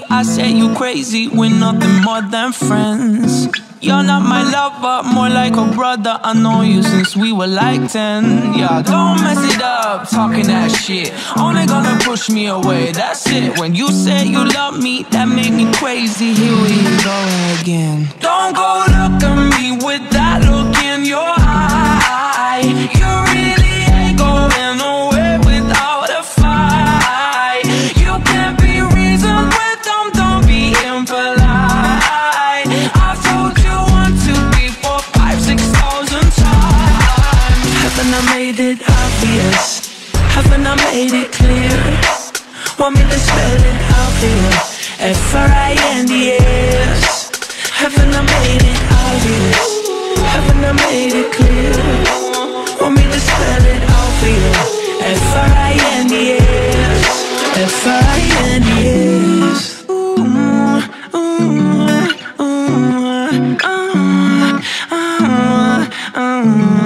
me, I say you crazy. We're nothing more than friends. You're not my lover, more like a brother. I know you since we were like 10. Yeah, don't mess it up, talking that shit. Only gonna push me away, that's it. When you say you love me, that made me crazy. Here we go again. Don't go look at me with that look in your eye. You really ain't going away without a fight. You can't be reasoned with them, don't be impolite. I've told you 1, 2, 3, 4, 5, 6,000 times. Haven't I made it obvious? Haven't I made it clear? Want me to spell it out here? F-R-I-N-D-S. Haven't I made it obvious? Haven't I made it clear? Want me to spell it out for you? F-R-I-N-D-S. F-R-I-N-D-S.